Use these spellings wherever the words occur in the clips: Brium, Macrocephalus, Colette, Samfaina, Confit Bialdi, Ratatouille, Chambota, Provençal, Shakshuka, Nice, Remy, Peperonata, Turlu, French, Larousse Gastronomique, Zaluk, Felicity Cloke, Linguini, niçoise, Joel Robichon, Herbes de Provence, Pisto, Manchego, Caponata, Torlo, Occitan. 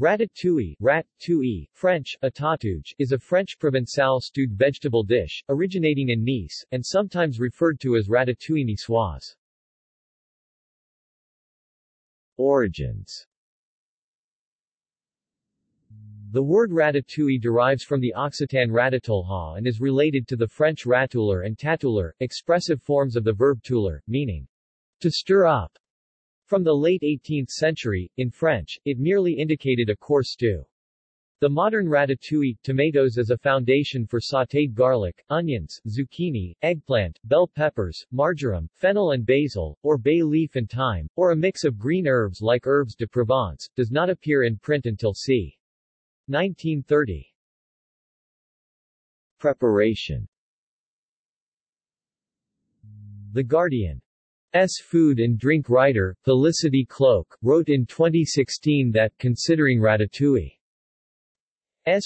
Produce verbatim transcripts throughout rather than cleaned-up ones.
Ratatouille, rat-touille, French, atatouille, is a French Provençal stewed vegetable dish, originating in Nice, and sometimes referred to as ratatouille niçoise. Origins. The word ratatouille derives from the Occitan ratatouille and is related to the French ratouiller and tatouiller, expressive forms of the verb touiller, meaning to stir up. From the late eighteenth century, in French, it merely indicated a coarse stew. The modern ratatouille, tomatoes as a foundation for sautéed garlic, onions, zucchini, eggplant, bell peppers, marjoram, fennel and basil, or bay leaf and thyme, or a mix of green herbs like Herbes de Provence, does not appear in print until c. nineteen thirty. Preparation. The Guardian's food and drink writer, Felicity Cloke, wrote in twenty sixteen that, considering ratatouille's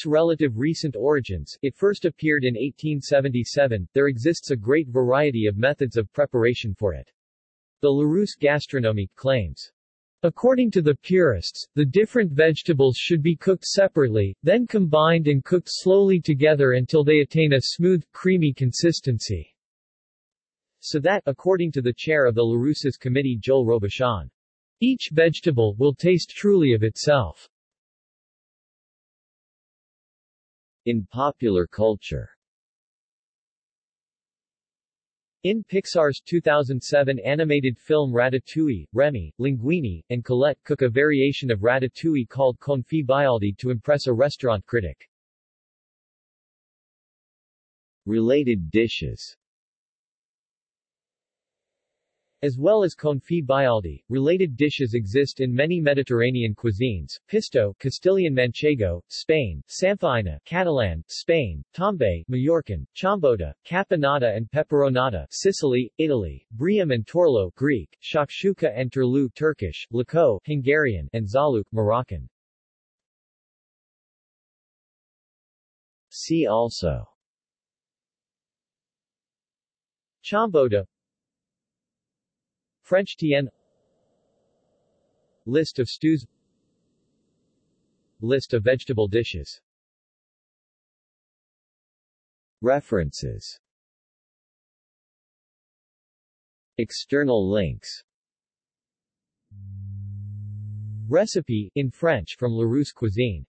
relative recent origins, it first appeared in eighteen seventy-seven, there exists a great variety of methods of preparation for it. The Larousse Gastronomique claims, according to the purists, the different vegetables should be cooked separately, then combined and cooked slowly together until they attain a smooth, creamy consistency. So that, according to the chair of the Larousse's committee Joel Robichon, each vegetable will taste truly of itself. In popular culture. In Pixar's two thousand seven animated film Ratatouille, Remy, Linguini, and Colette cook a variation of ratatouille called Confit Bialdi to impress a restaurant critic. Related dishes. As well as Confit Bialdi, related dishes exist in many Mediterranean cuisines: Pisto, Castilian Manchego, Spain; Samfaina, Catalan, Spain; Tombe, Majorcan; Chambota, Caponata and Peperonata, Sicily, Italy; Brium and Torlo, Greek; Shakshuka and Turlu, Turkish; Lako, Hungarian; and Zaluk, Moroccan. See also: Chambota, French tienne, list of stews, list of vegetable dishes. References. External links. Recipe in French from Larousse Cuisine.